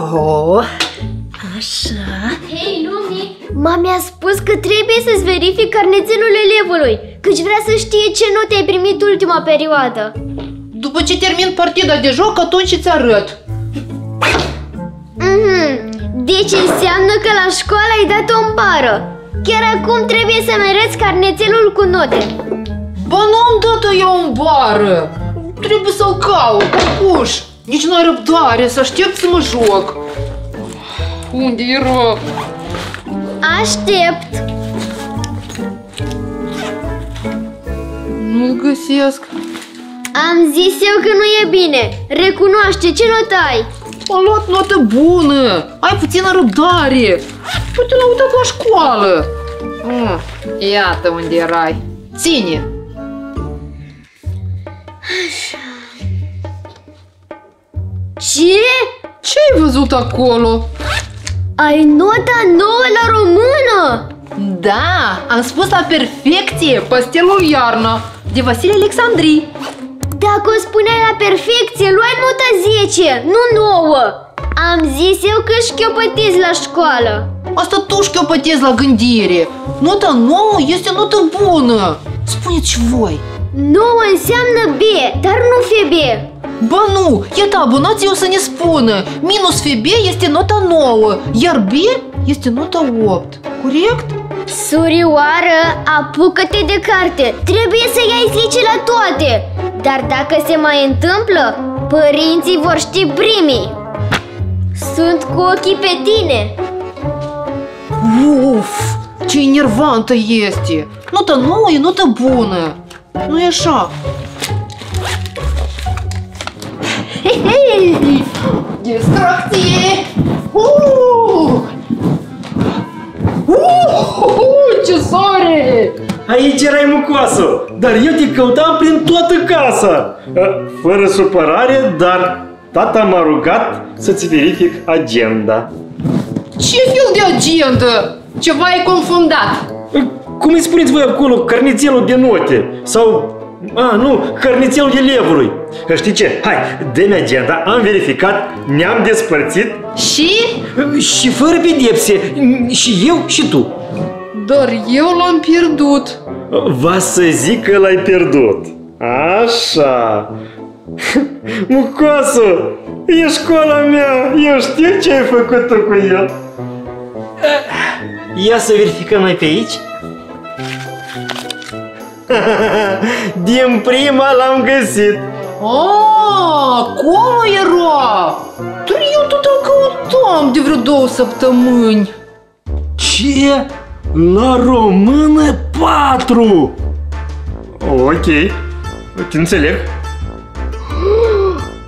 Oh. Așa. Hei, Lumi! Mami a spus că trebuie să-ți verific carnețelul elevului, căci vrea să știe ce note ai primit ultima perioadă. După ce termin partida de joc, atunci îți arăt. Deci înseamnă că la școală ai dat o bară. Chiar acum trebuie să-mi arăți carnețelul cu note. Ba n-am dat-o eu în bară. Trebuie să-l caut, puș. Nici n-ai răbdare, să aștept să mă joc. Unde era? Aștept. Nu-l găsesc. Am zis eu că nu e bine. Recunoaște, ce notă ai? Am luat notă bună. Ai puțină răbdare. Poate l-au dat la școală. Iată unde erai. Ține. Așa. Ce? Ce-ai văzut acolo? Ai nota 9 la română! Da, am spus la perfecție pastelul Iarna de Vasile Alexandrii. Dacă o spuneai la perfecție, luai nota 10, nu 9. Am zis eu că șchiopătezi la școală. Asta tu șchiopătezi la gândire. Nota 9 este notă bună. Spuneți voi. 9 înseamnă B, dar nu FB. Ba nu, iată, abonații o să ne spună. Minus FB este nota 9, iar B este nota 8, corect? Surioară, apucă-te de carte, trebuie să iei 10 la toate. Dar dacă se mai întâmplă, părinții vor ști primii. Sunt cu ochii pe tine. Uf, ce enervantă este. Nota 9 e notă bună. Nu e așa? Hei! Distracție! Ce soare! Aici erai, mucoasă, dar eu te căutam prin toată casa. Fără supărare, dar tata m-a rugat să-ți verific agenda. Ce fel de agenda? Ceva ai confundat. Cum îi spuneți voi acolo, carnețelul de note? Sau... A, nu, carnețelul elevului. Știi ce? Hai, dă-mi agenda, am verificat, ne-am despărțit. Și? Și fără pedepse, și eu și tu. Dar eu l-am pierdut. Va să zic că l-ai pierdut. Așa. Mucoasă, e școala mea, eu știu ce ai făcut tu cu el. Ia să verificăm mai pe aici. Din prima l-am găsit. Acolo era! Dar eu tot îl căutam de vreo 2 săptămâni. Ce? La română 4! Ok, te înțeleg.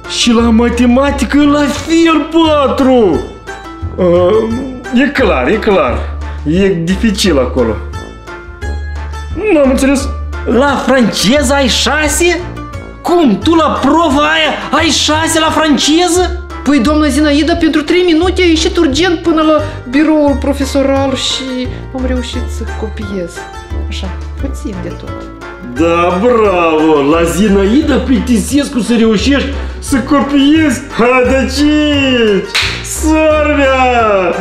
Și la matematică la fel 4! E clar, e clar. E dificil acolo. N-am înțeles. La franceză ai 6? Cum? Tu la prova aia ai 6 la franceză? Păi, doamna Zinaida, pentru 3 minute a ieșit urgent până la biroul profesoral și am reușit să copiez. Așa, puțin de tot. Da, bravo! La Zinaida Plictisescu să reușești să copiezi? Adăcici! Sora mea!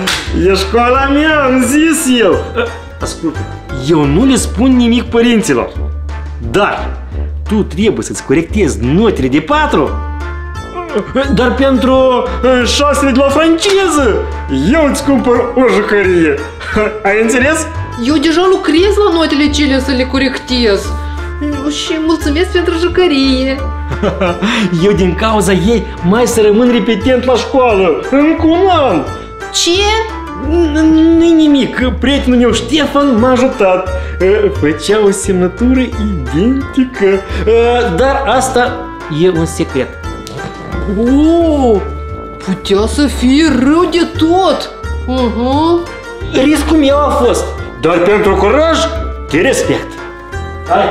E școala mea, am zis eu! Ascultă, eu nu le spun nimic părinților, dar tu trebuie să-ți corectezi notele de 4, dar pentru 6 de la franceză eu îți cumpăr o jucărie. Ai înțeles? Eu deja lucrez la notele cele să le corectez și mulțumesc pentru jucărie. Eu din cauza ei mai să rămân repetent la școală, încă un an. Ce? Nu-i nimic, prietenul meu Ștefan m-a ajutat. Făcea o semnătură identică. Dar asta e un secret. Putea să fie rău de tot. Riscul meu a fost. Dar pentru curaj, te respect. Hai!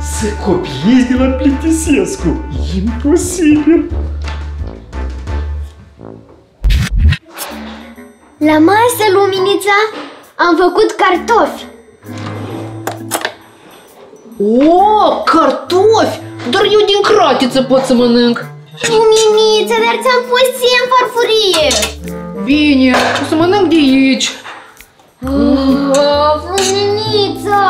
Să copiezi de la Plictisescu. Imposibil. La masă, Luminița, am făcut cartofi. Cartofi! Dar eu din cratiță pot să mănânc. Mimiță, dar ți-am pus ție în farfurie. Bine, o să mănânc de aici. Of, Mimiță!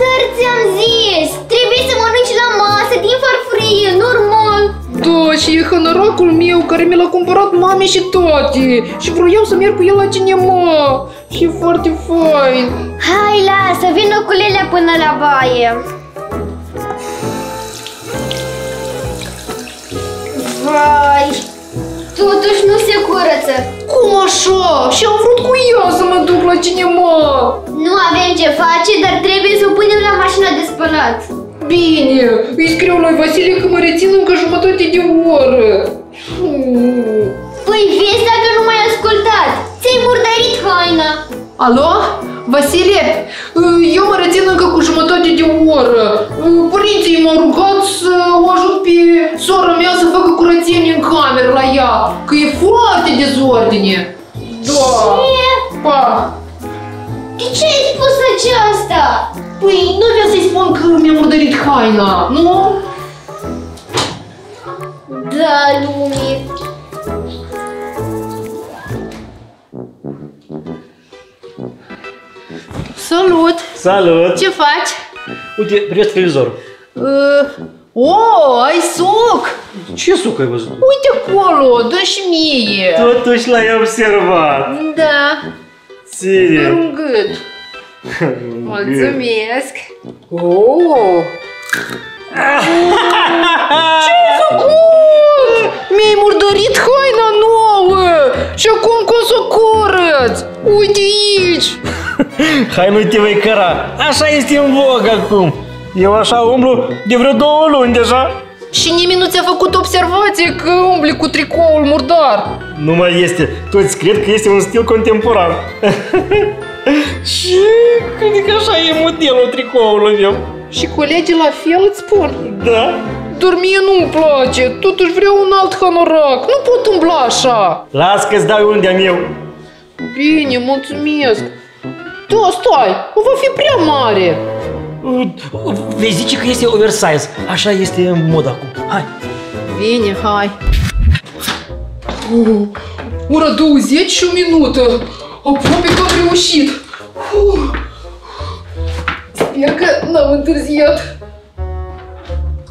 Dar ți-am zis, trebuie să mănânci la masă din farfurie, normal. Da, și e hănăracul meu care mi l-a cumpărat mame și tati. Și vroiam să merg cu el la cinema. Și e foarte fain. Hai, lasă, vină cu Lelea până la baie. Vai, totuși nu se curăță. Cum așa? Și am vrut cu ea să mă duc la cinema. Nu avem ce face, dar trebuie să o punem la mașina de spălat. Bine, îi scriu lui Vasile că mă rețin încă jumătate de oră. Păi vezi dacă nu m-ai ascultat, ți-ai murdărit haina. Alo? Vasile? Eu mă rețin încă cu jumătate de oră. Părinții m-au rugat să o ajut pe sora mea să facă curățenie în cameră la ea, că e foarte dezordine. Da. Ce? Pa. De ce ai spus aceasta? Păi nu vreau să-i spun că mi-am murdărit haina, nu? Da, Lumi. Salut! Salut! Ce faci? Uite, privește televizorul. Ai suc! Ce suc ai văzut? Uite acolo, dă și mie! Totuși l-ai observat! Da! Ține! Dar un gât! Mulțumesc! Ce-ai făcut? Mi-ai murdărit haina nouă! Și acum cum să o curăț? Uite aici! Hai, nu te vei căra, așa este în vog acum. Eu așa umblu de vreo 2 luni deja. Și nimeni nu ți-a făcut observație că umbli cu tricoul murdar? Nu mai este, toți cred că este un stil contemporan. Și cred că așa e modelul tricoului meu. Și colegii la fel îți spun? Da. Dar mie nu-mi place, totuși vreau un alt hanorac, nu pot umbla așa. Las că-ți dau unde am eu. Bine, mulțumesc. Da, stai, va fi prea mare. Vei zice că este oversize, așa este în mod acum, hai. Bine, hai. Ora 20 și o minută, aproape că am reușit. Sper că n-am întârziat.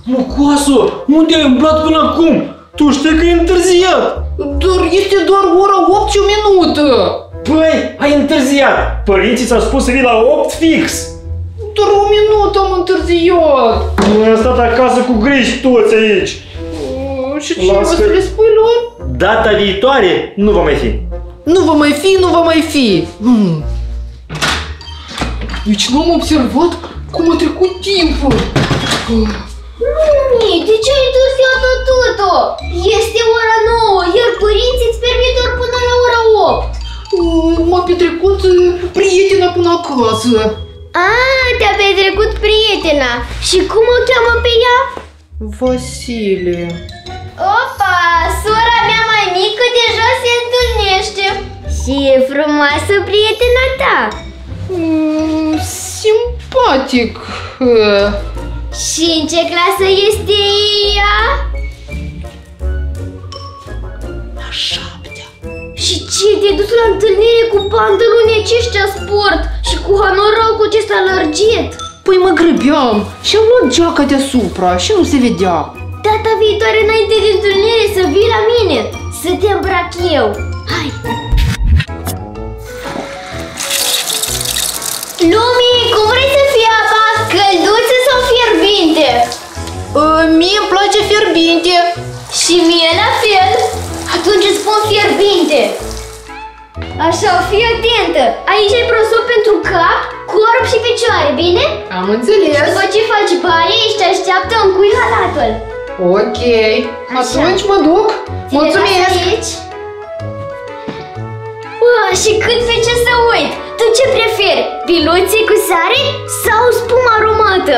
Mocoasă, unde ai umblat până acum? Tu știi că e întârziat. Dar este doar ora 8 și o minută. Păi, ai întârziat! Părinții ți-au spus să vii la 8 fix! Doar o minută am întârziat! Noi am stat acasă cu griji toți aici! Și ce o să le spui lor? Data viitoare nu va mai fi! Nu va mai fi! Deci n-am observat cum a trecut timpul! Lumi, de ce ai întârziat atâta? Este ora 9, iar părinții îți permit doar până la ora 8! M-a petrecut prietena până acasă. Te-a petrecut prietena. Și cum o cheamă pe ea? Vasile. Opa, sora mea mai mică deja se întâlnește. Și e frumoasă prietena ta. Simpatic. Și în ce clasă este ea? Așa. Și ce, te-ai dus la întâlnire cu pantalonii aceștia sport și cu hanoracul acesta lărgit? Păi mă grăbeam și am luat geaca deasupra și nu se vedea. Data viitoare înainte de întâlnire să vii la mine, să te îmbrac eu. Hai! Lumii, cum vrei să fie apa? Călduță sau fierbinte? Mie îmi place fierbinte. Și mie la fel. Atunci îți spun fierbinte. Așa, fii atentă. Aici ai prosop pentru cap, corp și picioare, bine? Am înțeles. Și după ce faci baie, ești așteaptă, încui halatul. Ok, așa. Atunci mă duc. Mulțumesc. Și cât pe ce să uit? Tu ce preferi? Biluții cu sare sau spumă aromată?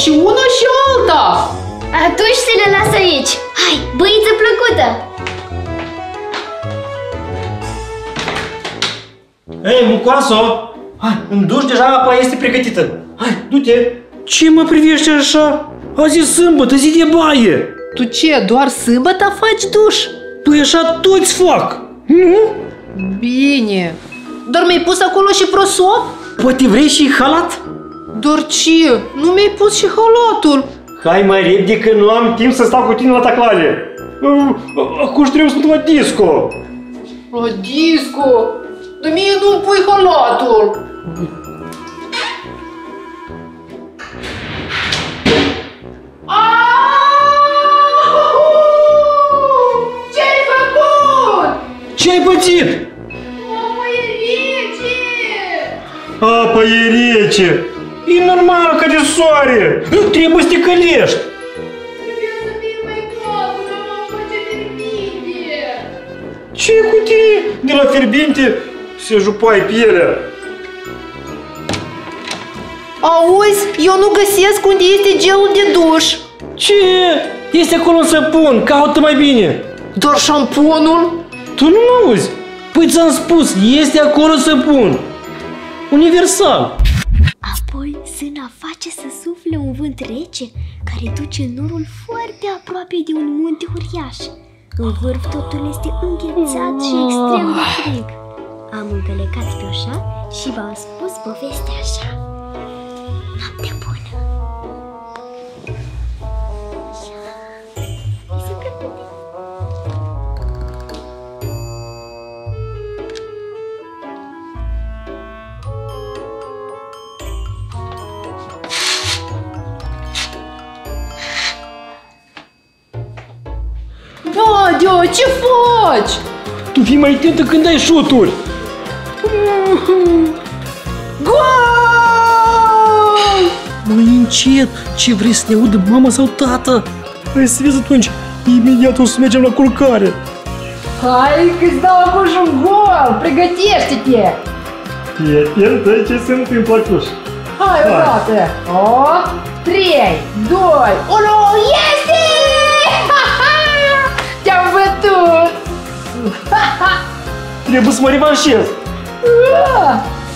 Și una și alta. Atunci să le las aici. Hai, băiță plăcută! Ei, mucoasă! Hai, în duș deja apa este pregătită. Hai, du-te! Ce mă privești așa? Azi e sâmbătă, zi de baie! Tu ce, doar sâmbătă faci duș? Păi așa toți fac, nu? Bine! Doar mi-ai pus acolo și prosop? Poate vrei și halat? Doar ce? Nu mi-ai pus și halatul! Hai mai repede că nu am timp să stau cu tine la taclare! Acum și trebuie să mă duc la disco! La disco? Dar mie nu-mi pui halatul! Ce-ai făcut? Ce-ai pățit? Apa e rece! Apa e rece! E normal că de soare! Nu trebuie să te călești! Trebuie să fii mai cald, că am face fierbinte! Ce cu tine? De la fierbinte se jupai pielea! Auzi, eu nu găsesc unde este gelul de duș. Ce? Este acolo un săpun, caută mai bine. Doar șamponul? Tu nu mă auzi? Păi ți-am spus, este acolo săpun. Universal. Apoi zâna face să sufle un vânt rece care duce norul foarte aproape de un munte uriaș. În vârf totul este înghețat și extrem de frig. Am încălecat pe oșa și v-am spus povestea așa. Noapte bună! Bă, ce faci? Tu fii mai atentă când ai șuturi! Gol! Mai încet! Ce vrei să ne audă mama sau tata? Hai să vezi atunci! Imediat o să mergem la culcare! Hai că-ți dau acum și un gol! Pregătește-te! Fii atentă ce se întâmplă acuși! Hai odată! 3, 2, 1, este! Te-am bătut! Trebuie să mă revanșez!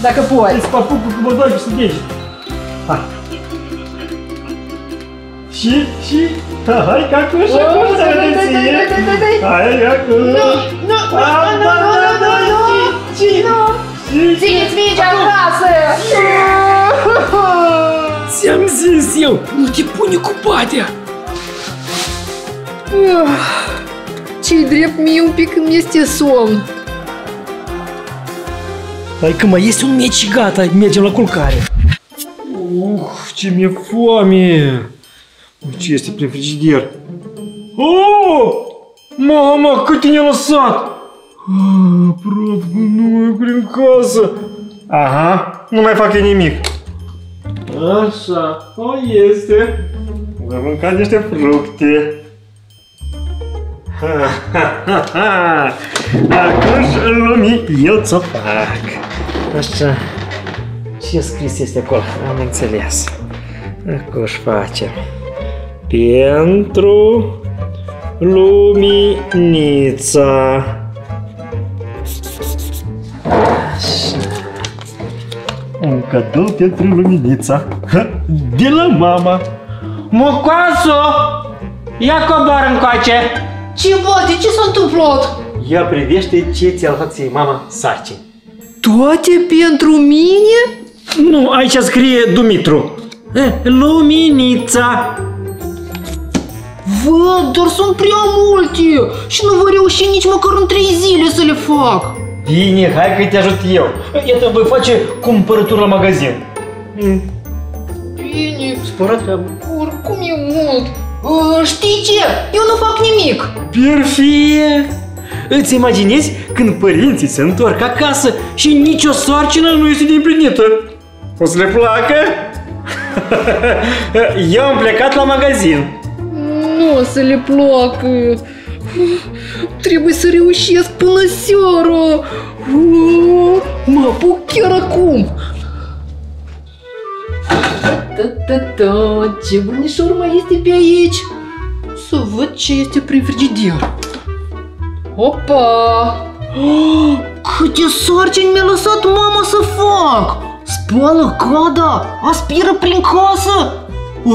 Dacă poți! Îți papuc cu bădajul să dești! Hai! Și, hai, cacuș, acum să vedeți ei! Hai, cacuș! Nu! Țineți mingea în casă! Ți-am zis eu, nu te pune cu patea! Ce-i drept, mie un pic îmi este somn! Hai că mai este un meci și gata, mergem la culcare! Ce mi-e foame! Ce este prin frigider? Oh! Mama, cât tine a lăsat! Aproape gunoi prin casă! Aha, nu mai fac eu nimic! Așa, o este! Voi mânca niște fructe! Acuși în lumii eu ți-o fac! Așa, ce scris este acolo? Am înțeles! Acuși facem! Pentru luminița. Așa. Un cadou pentru luminița. De la mama. Mocoasu! Ia coboară încoace! Ce văd? Ce s-a întâmplat? Ia privește ce ți-a luat ție mama sarcini. Toate pentru mine? Nu, aici scrie Dumitru. Luminița. Văd, doar sunt prea multe și nu voi reuși nici măcar în 3 zile să le fac. Bine, hai că te ajut eu. Iată, voi face cumpărături la magazin. Bine, spărat treabă. Oricum e mult. Știi ce? Eu nu fac nimic. Perfect. Îți imaginezi când părinții se întorc acasă și nicio sarcină nu este de împlinită. O să le placă? Eu am plecat la magazin. Nu o să le placă. Trebuie să reușesc până seara. Mă apuc chiar acum. Ta-ta-ta, ce bunișor mai este pe aici. Să văd ce este prin frigider. Opa! Câte sarcini mi-a lăsat mama să fac! Spală cada, aspiră prin casă,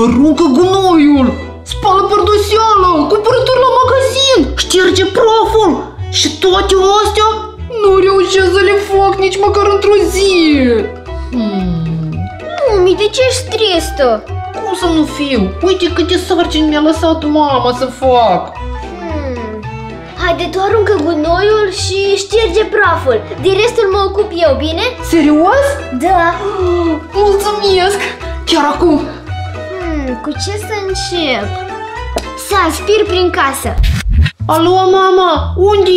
aruncă gunoiul, spală părdoseala, cumpărături la magazin, șterge praful și toate astea nu reușesc să le fac nici măcar într-o zi. Mumi, de ce ești tristă? Cum să nu fiu? Uite câte sarcini mi-a lăsat mama să fac. Haide, tu aruncă gunoiul și șterge praful. De restul mă ocup eu, bine? Serios? Da. Mulțumesc! Chiar acum! Cu ce să încep? Să aspir prin casă. Alo, mama! Unde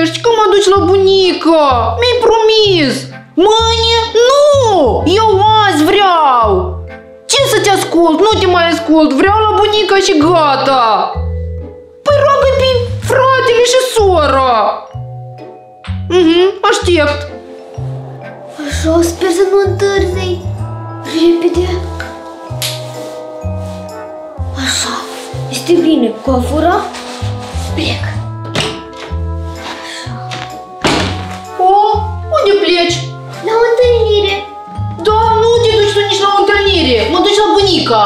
ești? Că mă duci la bunica? Mi-ai promis! Mâine? Nu! Eu azi vreau! Ce să te ascult? Nu te mai ascult! Vreau la bunica și gata! Păi roagă-i pe fratele și sora! Aștept! Așa, sper să nu întârzi! Repede! Așa, este bine! Coafura? Plec! Așa. O, unde pleci? La o întâlnire! Da, nu te duci tu nici la o întâlnire! Mă duci la bunica!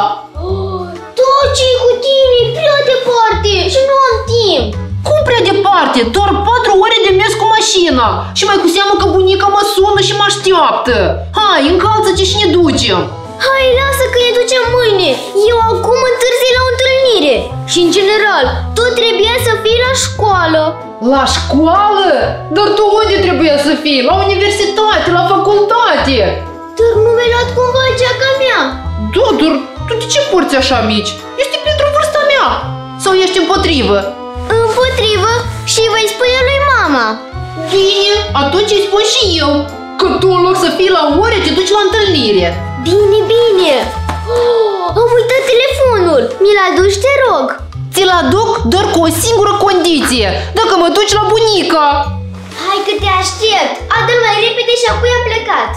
Tot ce-i cu tine! Prea departe! Și nu am timp! Cum prea departe? Doar 4 ore de mers cu mașina! Și mai cu seamă că bunica mă sună și mă așteaptă! Hai, încalță-te și ne ducem! Hai, lasă că ne ducem mâine! Eu acum întârzi la o întâlnire! Și în general, tu trebuia să fii la școală! La școală? Dar tu unde trebuia să fii? La universitate, la facultate! Dar nu mi-ai luat cumva geaca mea! Da, dar tu de ce porți așa mici? Ești pentru vârsta mea! Sau ești împotrivă? Împotrivă și voi spune lui mama! Bine, atunci îi spun și eu! Că tu în loc să fii la ore, te duci la întâlnire! Bine, bine! Am uitat telefonul! Mi-l aduci, te rog! Ți-l aduc doar cu o singură condiție! Dacă mă duci la bunica! Hai că te aștept! Adu-l mai repede și apoi am plecat!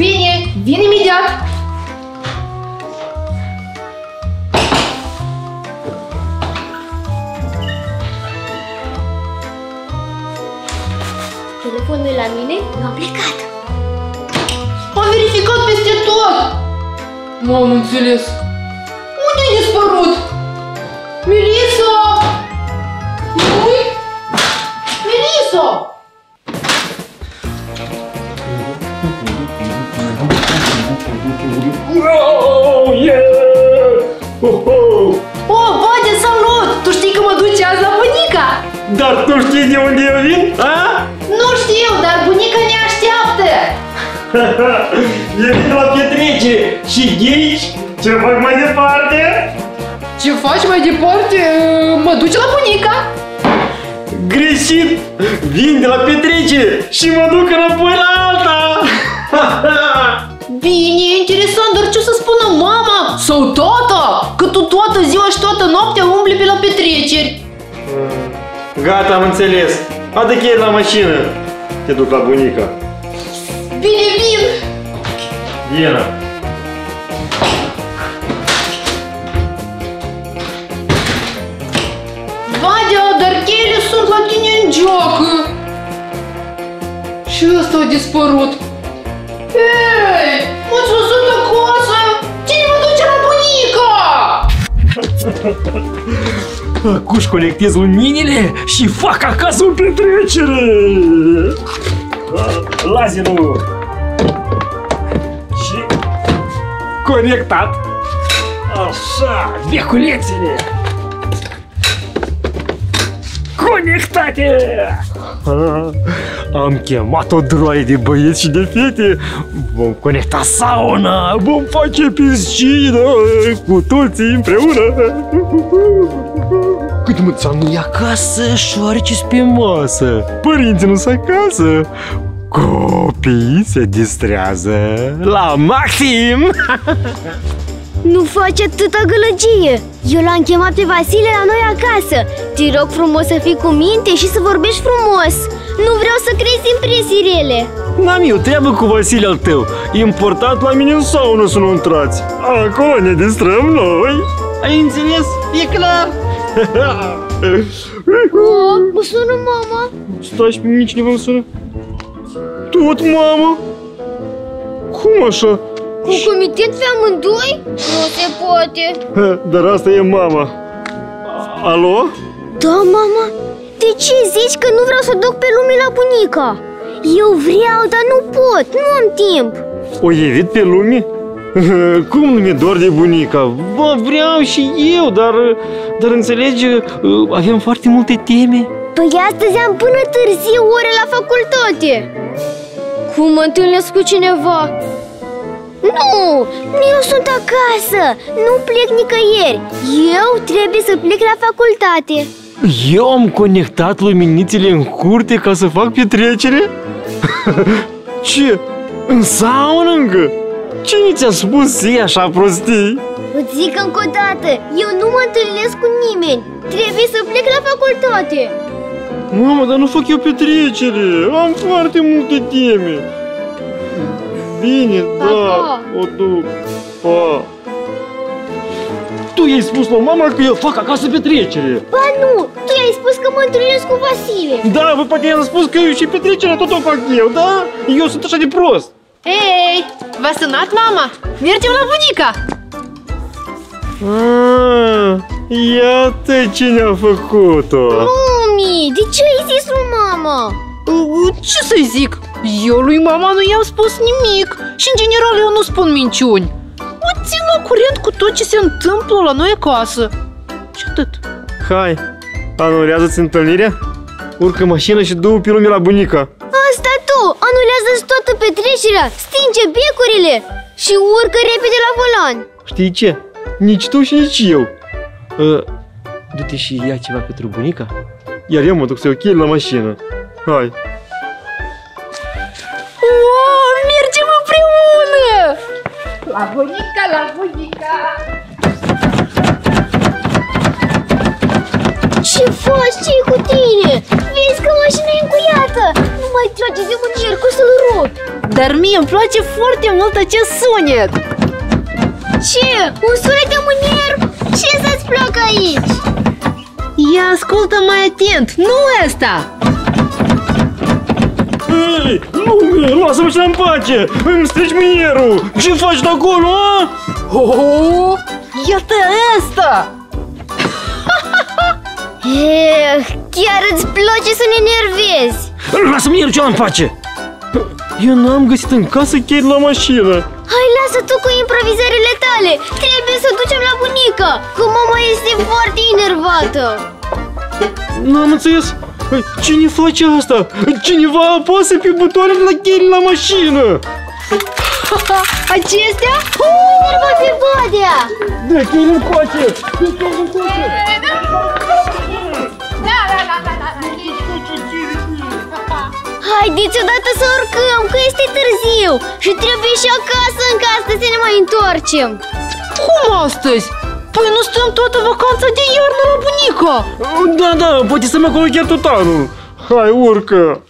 Bine, vin imediat! Telefonul la mine, nu a plecat. Am verificat peste tot. Nu am înțeles. Unde ai dispărut? Melisa! Ui? Melisa! Oh, yeah! Oh, Bode, salut! Tu știi că mă duci azi la bunica? Dar tu știi de unde eu vin? A? Nu știu, dar bunica ne așteaptă! Eu vin la petrecere și ghici ce fac mai departe? Ce faci mai departe? Mă duci la bunica! Greșit! Vin de la petrecere și mă duc înapoi la alta! Bine, interesant, dar ce o să spună mama sau tata? Că tu toată ziua și toată noaptea umbli pe la petreceri! Gata, am înțeles! Adă cheie la mașină! Te duc la bunica! Bine, vin! Vina! Vadea, dar cheile sunt la tine în geacă! Și ăsta a dispărut! Ei, m-ați lăsat acasă! Cine mă duce la bunica? Acuși colectez luminile și fac acasă o petrecere! Laserul! Și... conectat! Așa, veculețele! Conectate! Am chemat o droaie de băieți și de fete! Vom conecta sauna! Vom face piscină! Cu toții împreună! Cât măța nu e acasă, șoarece-s pe masă! Părinții nu-s acasă! Copiii se distrează la maxim! Nu faci atâta gălăgie! Eu l-am chemat pe Vasile la noi acasă! Te rog frumos să fii cu minte și să vorbești frumos! Nu vreau să crezi impresii rele! N-am eu treabă cu Vasile al tău! Important la mine în saună să nu intrați! Acolo ne distrăm noi! Ai înțeles? E clar! O, mă sună mama! Stai și pe mine, cineva mă sună! Tot mama! Cum așa? Cu comitet pe amândoi? Nu se poate. Dar asta e mama. Alo? Da, mama. De ce zici că nu vreau să duc pe Lumi la bunica? Eu vreau, dar nu pot, nu am timp. O evit pe Lumi? Cum nu mi-e dor de bunica? Bă, vreau și eu, dar înțelegi, avem foarte multe teme. Păi astăzi am până târziu ore la facultate. Cum mă întâlnesc cu cineva? Nu! Eu sunt acasă! Nu plec nicăieri! Eu trebuie să plec la facultate! Eu am conectat luminițele în curte ca să fac petrecere? Ce? În saună încă? Cine ți-a spus să iei așa prostii? Îți zic încă o dată, eu nu mă întâlnesc cu nimeni! Trebuie să plec la facultate! Mamă, dar nu fac eu petrecere! Am foarte multe teme! Bine, pa, da, pa. O duc, pa! Tu i-ai spus la mama că eu fac acasă petrecere! Ba nu! Tu i-ai spus că mă întâlnesc cu Vasile! Da, bă, poate i-am spus că eu și petrecerea tot o fac eu, da? Eu sunt așa de prost! Ei, v-a sunat mama? Mergem la bunica! Aaa, iată cine a făcut-o! Lumi, de ce ai zis lui mama? Ce să-i zic? Eu lui mama nu i-am spus nimic și, în general, eu nu spun minciuni. Mă țin la curent cu tot ce se întâmplă la noi acasă. Și atât. Hai, anulează-ți întâlnirea? Urcă mașina și du-o pe Lumi la bunica. Asta tu! Anulează-ți toată petrecerea, stinge becurile și urcă repede la volan. Știi ce? Nici tu și nici eu. Du-te și ia ceva pentru bunica, iar eu mă duc să o chem la mașină. Hai! Wow, mergem împreună! La bunica, la bunica! Ce faci? Ce-i cu tine? Vezi că mașina e încuiată! Nu mai trage de un cerc, o să-l rup! Dar mie îmi place foarte mult acest sunet! Ce? Un sunet de mânier? Ce să-ți placă aici? Ia ascultă mai atent, nu asta! Ei, Lumi, lasă-mă și în pace! Îmi strici minierul! Ce faci de acolo, a? Oh, iată asta! E, chiar îți place să ne enervezi! Lasă-mi minierul, ce-o-mi face? Eu n-am găsit în casă chiar la mașină! Hai, lasă tu cu improvizările tale! Trebuie să ducem la bunica, că mama este foarte enervată! N-am înțeles! Cine face asta? Cineva apasă pe butoanele la cheile la mașină! Acestea? Nerva pe badea! Da, cheile încoace! Haideți odată să urcăm, că este târziu! Și trebuie și acasă încă astăzi să ne mai întoarcem! Cum astăzi? Păi nu stăm toată vacanța de iarnă la bunica! Da, da, poate să mă acolo chiar tot anul! Hai, urcă!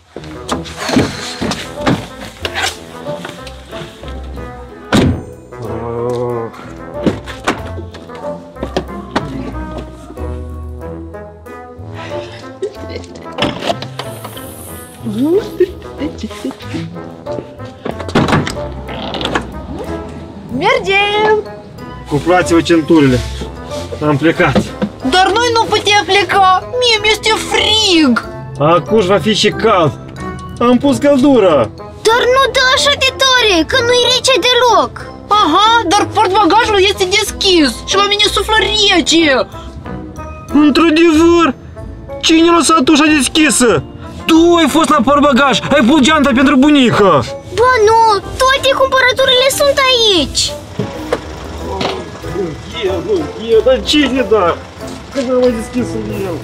Mergem! Cuplați-vă centurile! Am plecat! Dar noi nu putem pleca! Mie mi-este frig! Acuși va fi și cald! Am pus căldura! Dar nu dă așa de tare, că nu-i rece deloc! Aha, dar portbagajul este deschis și la mine suflă rece! Într-adevăr! Cine a lăsat ușa deschisă? Tu ai fost la portbagaj, ai pus geanta pentru bunica! Bă, nu! Toate cumpărăturile sunt aici! Nu, dar cine da? Că n-am mai deschis eu.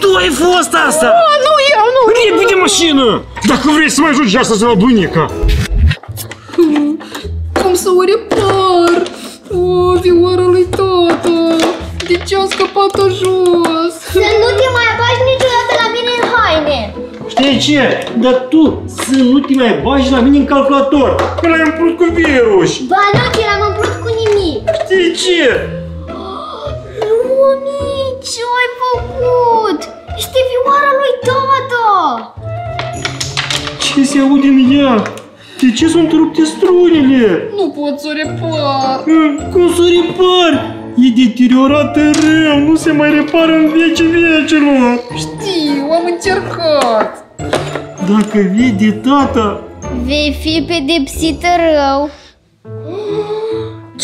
Tu ai fost asta? Nu, eu nu! Repede mașină! Dacă vrei să mai ajungi astăzi la bunica! Cum să o repar? O, vioara lui tata! De ce a scăpat-o jos? Să nu te mai bagi niciodată la mine în haine! Știi ce? Dar tu să nu te mai bagi la mine în calculator! Că l-ai umplut cu virus! Ba nu, te l-am umplut cu nimic! Știi ce? Ce ai făcut? Este vioara lui tata! Ce se aude în ea? De ce sunt rupte strunile? Nu pot să o repar! Cum să o repar? E deteriorată rău, nu se mai repară în vecii vecilor! Știu, am încercat! Dacă vede tata... Vei fi pedepsită rău!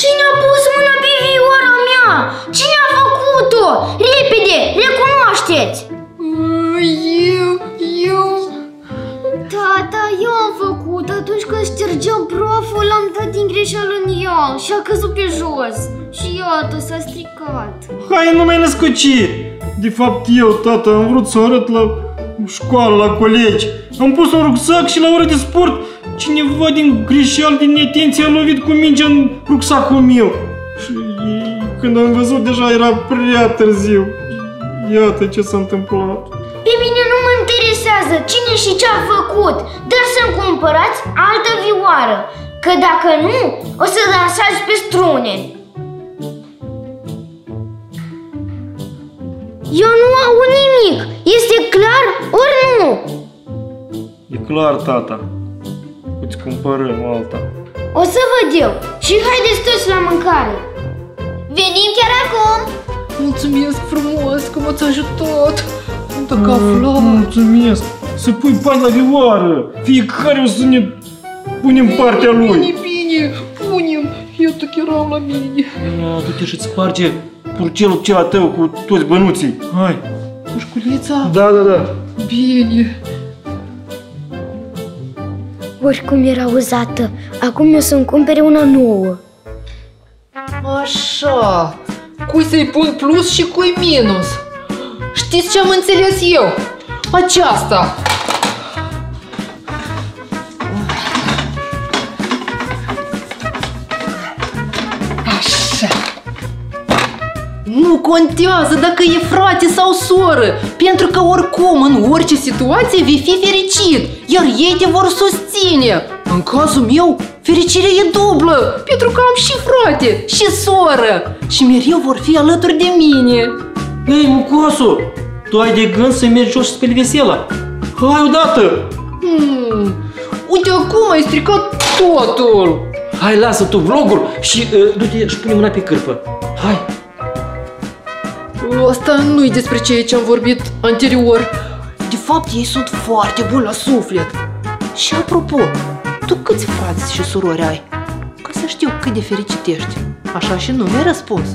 Cine a pus mâna pe vioara mea? Cine a făcut-o? Repede, recunoașteți! Eu... Tata, eu am făcut. Atunci când ștergeam proful, l-am dat din greșeală în ea și a căzut pe jos. Și iată, s-a stricat. Hai, nu mai născăci! De fapt, eu, tata, am vrut să arăt la școală, la colegi. Am pus un rucsac și la ora de sport cineva din greșeală, din netenție, a lovit cu mingea în rucsacul meu. Și când am văzut, deja era prea târziu. Iată ce s-a întâmplat. Pe mine nu mă interesează cine și ce-a făcut, dar să-mi cumpărați altă vioară, că dacă nu, o să dansați pe strune. Eu nu aud nimic. Este clar ori nu? E clar, tata. Îți cumpărăm alta. O să văd eu. Și haideți toți la mâncare. Venim chiar acum. Mulțumesc frumos că m-ați ajutat. Dacă aflam... Mulțumesc. Să pui bani la vioară. Fiecare o să ne punem partea lui. Bine, bine. Punem. Eu tot erau la mine. Du-te și-ți sparge purcelul cel al tău cu toți bănuții. Hai. Pușculița? Da, da, da. Bine. Oricum era uzată, acum eu să-mi cumpere una nouă. Așa, cui să-i pun plus și cui minus? Știți ce am înțeles eu? Aceasta! Așa! Nu contează dacă e frate sau soră, pentru că oricum, în orice situație, vei fi fericit, iar ei te vor susține. În cazul meu, fericirea e dublă, pentru că am și frate, și soră, și mereu vor fi alături de mine. Ei, mucosu, tu ai de gând să mergi jos și speli vesela? Hai odată! Uite, acum ai stricat totul! Hai, lasă tu vlogul și du-te și pune mâna pe cârpă. Hai! Asta nu-i despre ceea ce am vorbit anterior. De fapt, ei sunt foarte buni la suflet. Și apropo, tu câți frați și surori ai? Ca să știu cât de fericit ești. Așa și nu mi-ai răspuns.